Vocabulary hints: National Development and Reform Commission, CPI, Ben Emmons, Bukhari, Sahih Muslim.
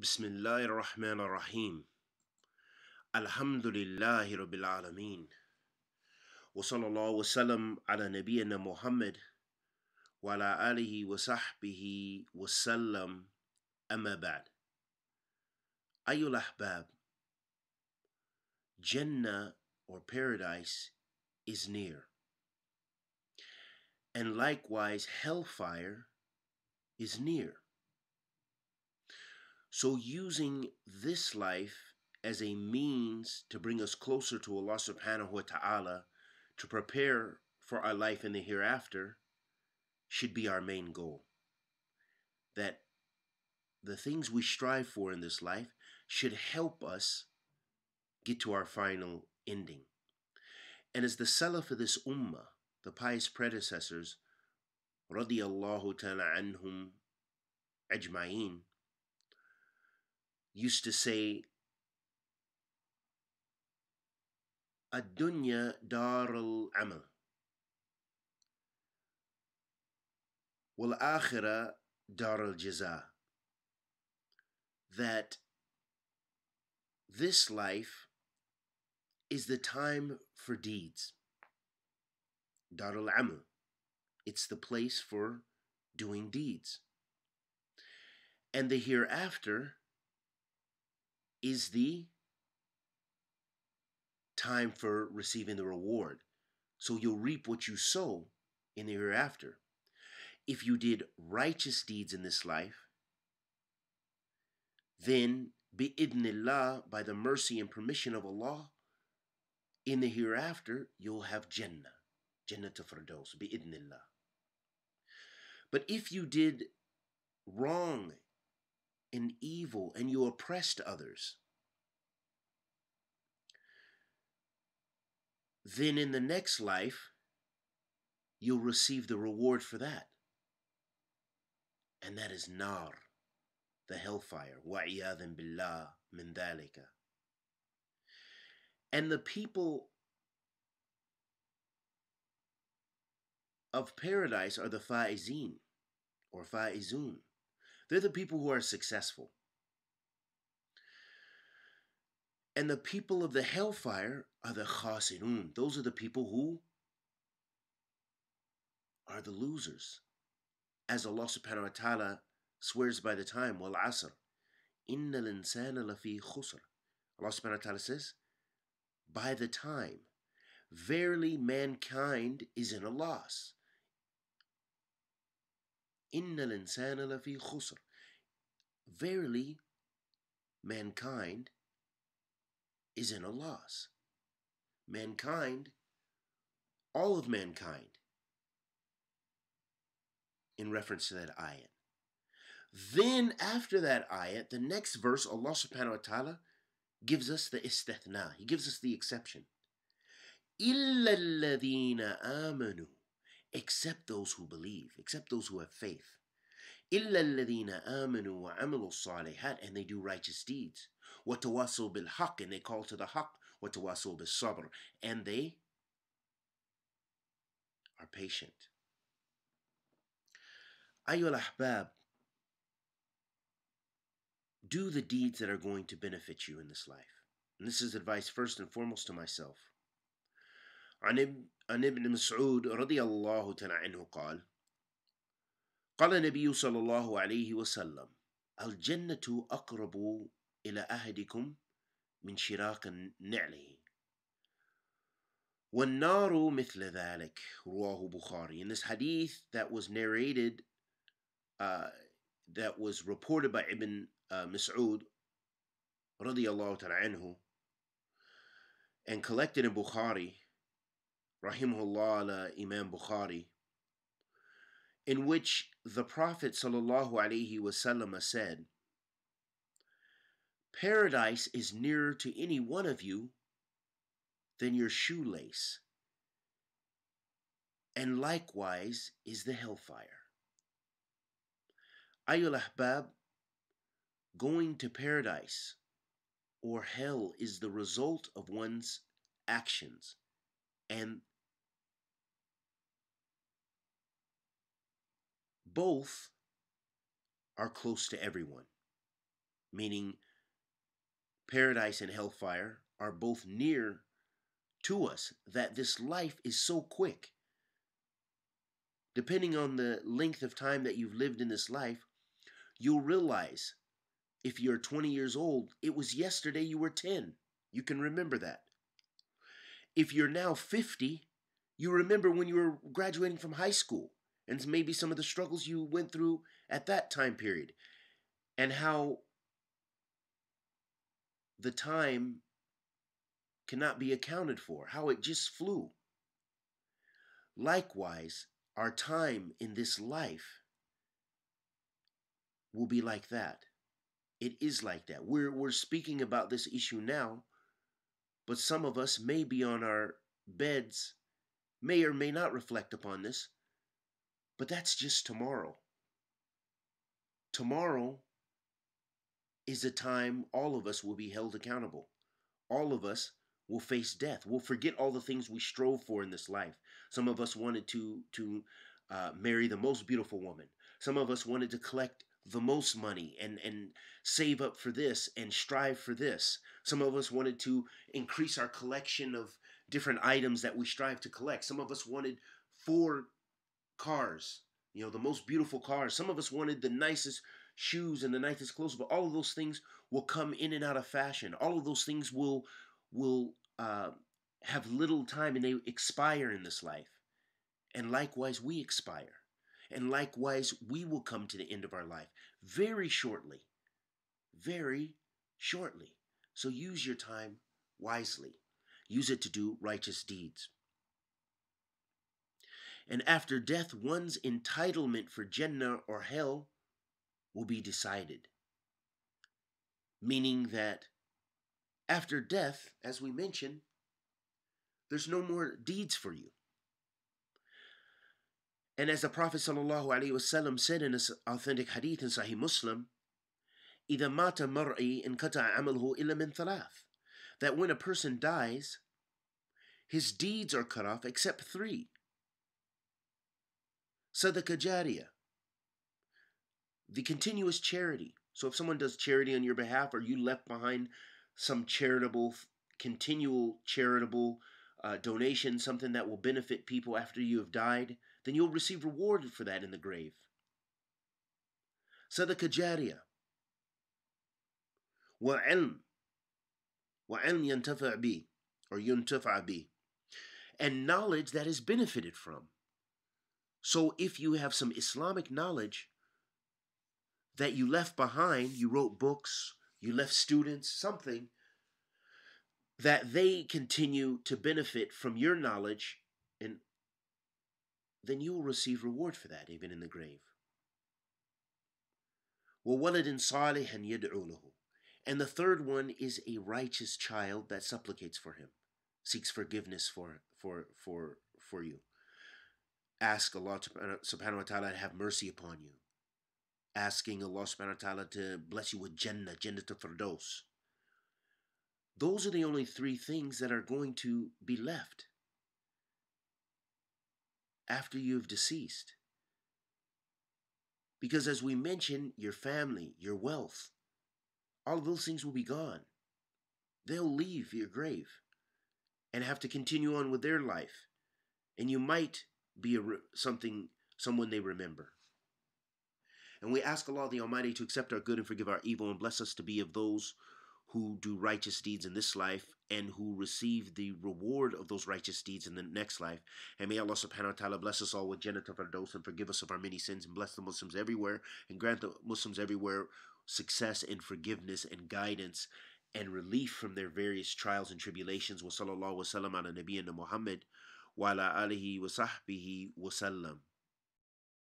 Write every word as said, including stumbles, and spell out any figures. Bismillahir Rahmanir Rahim. Alhamdulillahi Rabbil Alameen. Wa sallallahu wa sallam ala nabiyyina Muhammad wa ala alihi wa sahbihi wa sallam. Amma ba'd. Ayyul ahbab, Jannah or paradise is near, and likewise hellfire is near. So using this life as a means to bring us closer to Allah subhanahu wa ta'ala, to prepare for our life in the hereafter, should be our main goal. That the things we strive for in this life should help us get to our final ending. And as the Salaf of this Ummah, the pious predecessors, radiyallahu ta'ala anhum ajma'een, used to say, Ad-dunya dar al-amal, wal-akhira dar al-jaza. That this life is the time for deeds. Dar al-amal, it's the place for doing deeds. And the hereafter is the time for receiving the reward. So you'll reap what you sow in the hereafter. If you did righteous deeds in this life, then bi-idhnillah, by the mercy and permission of Allah, in the hereafter you'll have Jannah, Jannah to Firdaus, bi-idhnillah. But if you did wrong and evil, and you oppressed others, then in the next life, you'll receive the reward for that. And that is nar, the hellfire. وَعِيَاذًا بِاللَّهِ مِنْ ذَلِكَ. And the people of paradise are the faizin, or faizun. They're the people who are successful. And the people of the hellfire are the khasirun. Those are the people who are the losers. As Allah subhanahu wa ta'ala swears by the time, wal asr, innal insana lafi khusr. Allah subhanahu wa ta'ala says, by the time, verily mankind is in a loss. Innal insana lafi khusr. Verily, mankind is in a loss. Mankind, all of mankind, in reference to that ayat. Then, after that ayat, the next verse, Allah subhanahu wa ta'ala gives us the istithna. He gives us the exception. Illa alladhina amanu. Except those who believe, except those who have faith. إِلَّا الَّذِينَ آمَنُوا وَعَمِلُوا الصَّالِحَاتِ. And they do righteous deeds. وَتَوَاسَوْا بِالْحَقِّ. And they call to the haqq. وَتَوَاسَوْا بِالصَّبْرِ. And they are patient. أَيُّهَا الْأَحْبَابِ, do the deeds that are going to benefit you in this life. And this is advice first and foremost to myself. عن ابن مسعود رضي الله تعالى عنه قال قال النبي صلى الله عليه وسلم الجنة أقرب إلى أحدكم من شراك نعله والنار مثل ذلك رواه بخاري. In this hadith that was narrated, uh, that was reported by Ibn uh, Mas'ud رضي الله تعالى عنه and collected in Bukhari, Rahimahullah Imam Bukhari, in which the Prophet sallallahu alaihi wasallam said, paradise is nearer to any one of you than your shoelace, and likewise is the hellfire. Ayyul ahbab, going to paradise or hell is the result of one's actions and both are close to everyone. meaning paradise and hellfire, are both near to us, that this life is so quick. Depending on the length of time that you've lived in this life, you'll realize if you're twenty years old, it was yesterday you were ten. You can remember that. If you're now fifty, you remember when you were graduating from high school and maybe some of the struggles you went through at that time period, and how the time cannot be accounted for, how it just flew. Likewise, our time in this life will be like that. It is like that. We're, we're speaking about this issue now, but some of us may be on our beds, may or may not reflect upon this, but that's just tomorrow. Tomorrow is a time all of us will be held accountable. All of us will face death. We'll forget all the things we strove for in this life. Some of us wanted to, to uh, marry the most beautiful woman. Some of us wanted to collect the most money and, and save up for this and strive for this. Some of us wanted to increase our collection of different items that we strive to collect. Some of us wanted four cars, you know, the most beautiful cars. Some of us wanted the nicest shoes and the nicest clothes, but all of those things will come in and out of fashion. All of those things will, will uh, have little time, and they expire in this life. And likewise, we expire. And likewise, we will come to the end of our life very shortly, very shortly. So use your time wisely. Use it to do righteous deeds. And after death, one's entitlement for Jannah or hell will be decided. Meaning that after death, as we mentioned, there's no more deeds for you. And as the Prophet ﷺ said in his authentic hadith in Sahih Muslim, إِذَا مَاتَ مَرْئِي إِنْقَطَعَ عَمَلْهُ إِلَّا مِنْ ثَلَاثٍ, that when a person dies, his deeds are cut off except three. Sadaqah Jariyah, the continuous charity. So if someone does charity on your behalf, or you left behind some charitable, continual charitable uh, donation, something that will benefit people after you have died, then you'll receive reward for that in the grave. Sadaqah Jariyah. وَعِلْمٍ وَعِلْمٍ يَنْتَفَعْ بِهِ or يُنْتَفَعْ بِهِ, and knowledge that is benefited from. So if you have some Islamic knowledge that you left behind, you wrote books, you left students, something, that they continue to benefit from your knowledge, and then you will receive reward for that, even in the grave. وَوَلَدٍ صَالِحًا يَدْعُو لَهُ, and the third one is a righteous child that supplicates for him, seeks forgiveness for, for, for, for you. Ask Allah subhanahu wa ta'ala to have mercy upon you. Asking Allah subhanahu wa ta'ala to bless you with Jannah, Jannah to Firdaus. Those are the only three things that are going to be left after you've deceased. Because as we mentioned, your family, your wealth, all of those things will be gone. They'll leave your grave and have to continue on with their life. And you might be a, something, someone they remember. And we ask Allah the Almighty to accept our good and forgive our evil, and bless us to be of those who do righteous deeds in this life and who receive the reward of those righteous deeds in the next life. And may Allah subhanahu wa ta'ala bless us all with Jannah Firdaus and forgive us of our many sins, and bless the Muslims everywhere and grant the Muslims everywhere success and forgiveness and guidance and relief from their various trials and tribulations. Wa sallallahu wa sallam ala nabiyyina Muhammad wa ala alihi wa sahbihi wa sallam.